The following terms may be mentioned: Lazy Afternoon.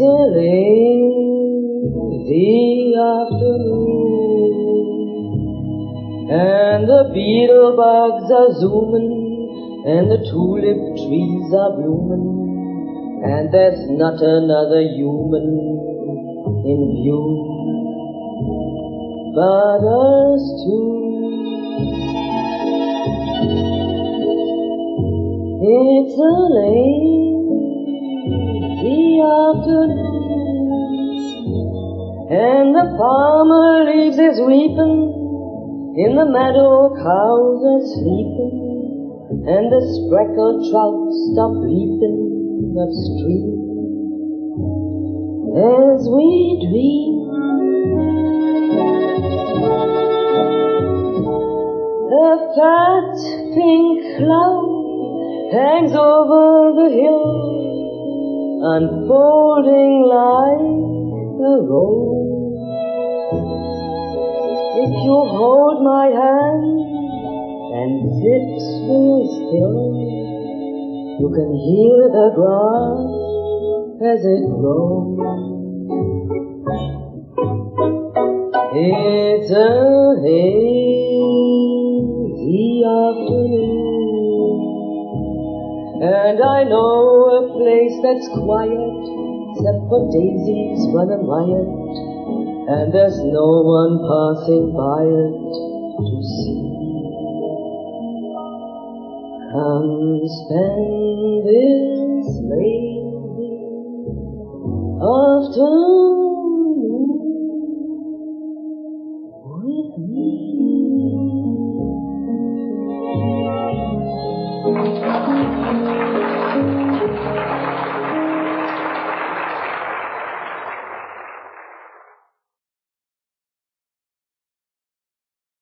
It's a lazy afternoon, and the beetle bugs are zooming, and the tulip trees are blooming, and there's not another human in view but us two. It's a lazy afternoon, and the farmer leaves his weeping, in the meadow cows are sleeping, and the speckled trout stop leaping upstream as we dream. The fat pink cloud hangs over the hill, unfolding like a roll. If you hold my hand and sit real still, you can hear the grass as it grows. It's a hazy afternoon, and I know a place that's quiet, except for daisies running riot, and there's no one passing by it to see. Come spend this lazy afternoon.